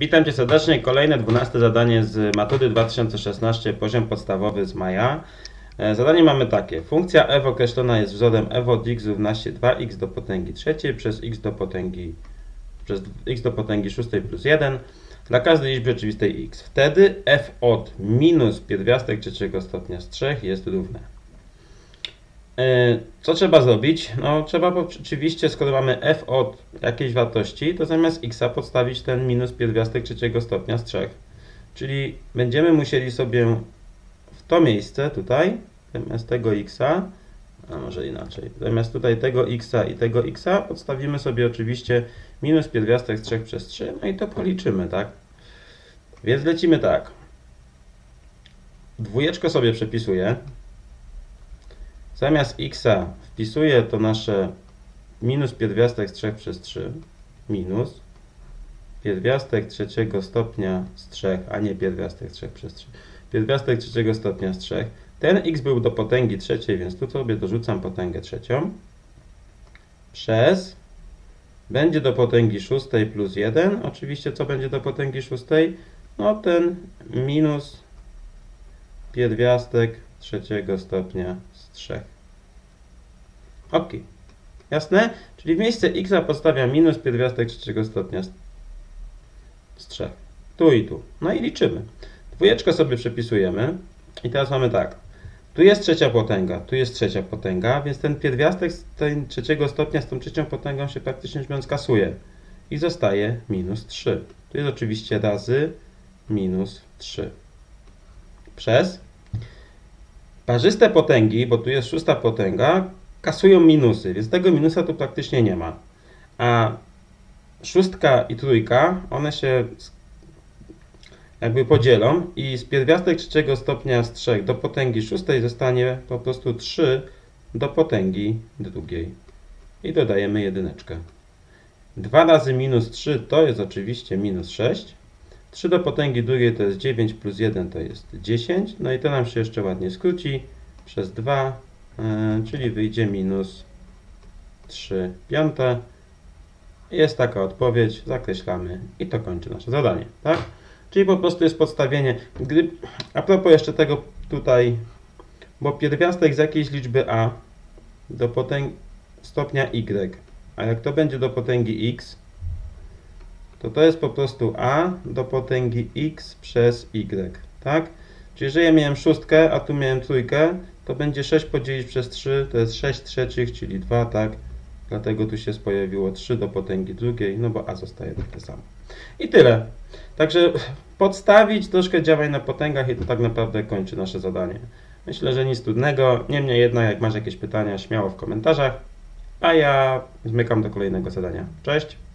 Witam Cię serdecznie. Kolejne 12 zadanie z matury 2016, poziom podstawowy z maja. Zadanie mamy takie. Funkcja f określona jest wzorem f od x równa się 2x do potęgi trzeciej przez x do potęgi szóstej plus 1 dla każdej liczby rzeczywistej x. Wtedy f od minus pierwiastek trzeciego stopnia z 3 jest równe. Co trzeba zrobić? No, trzeba oczywiście, skoro mamy f od jakiejś wartości, to zamiast x'a podstawić ten minus pierwiastek trzeciego stopnia z 3. Czyli będziemy musieli sobie w to miejsce tutaj, zamiast tego x'a, a może inaczej, zamiast tutaj tego x'a i tego x'a, podstawimy sobie oczywiście minus pierwiastek z 3 przez 3, no i to policzymy, tak? Więc lecimy tak. Dwójeczko sobie przepisuję. Zamiast x'a wpisuję to nasze minus pierwiastek z 3 przez 3 minus pierwiastek trzeciego stopnia z 3, a nie pierwiastek 3 przez 3. Pierwiastek trzeciego stopnia z 3. Ten x był do potęgi trzeciej, więc tu sobie dorzucam potęgę trzecią. Przez. Będzie do potęgi szóstej plus 1. Oczywiście co będzie do potęgi szóstej? No ten minus pierwiastek trzeciego stopnia z 3. Ok. Jasne? Czyli w miejsce x podstawia minus pierwiastek trzeciego stopnia z 3. Tu i tu. No i liczymy. Dwójeczkę sobie przepisujemy. I teraz mamy tak. Tu jest trzecia potęga. Tu jest trzecia potęga. Więc ten pierwiastek z trzeciego stopnia z tą trzecią potęgą się praktycznie biorąc kasuje. I zostaje minus 3. Tu jest oczywiście razy minus 3. Przez. Parzyste potęgi, bo tu jest szósta potęga, kasują minusy, więc tego minusa tu praktycznie nie ma. A szóstka i trójka, one się jakby podzielą i z pierwiastek trzeciego stopnia z 3 do potęgi szóstej zostanie po prostu 3 do potęgi drugiej. I dodajemy jedyneczkę. 2 razy minus 3 to jest oczywiście minus 6. 3 do potęgi drugiej to jest 9 plus 1 to jest 10. No i to nam się jeszcze ładnie skróci przez 2, czyli wyjdzie minus 3 piąte. Jest taka odpowiedź, zakreślamy i to kończy nasze zadanie, tak? Czyli po prostu jest podstawienie. A propos jeszcze tego tutaj, bo pierwiastek z jakiejś liczby a do potęgi stopnia y, a jak to będzie do potęgi x, to to jest po prostu a do potęgi x przez y, tak? Czyli jeżeli ja miałem szóstkę, a tu miałem trójkę, to będzie 6 podzielić przez 3, to jest 6 trzecich, czyli 2, tak? Dlatego tu się pojawiło 3 do potęgi drugiej, no bo a zostaje takie samo. I tyle. Także podstawić troszkę działań na potęgach i to tak naprawdę kończy nasze zadanie. Myślę, że nic trudnego. Niemniej jednak, jak masz jakieś pytania, śmiało w komentarzach. A ja zmykam do kolejnego zadania. Cześć!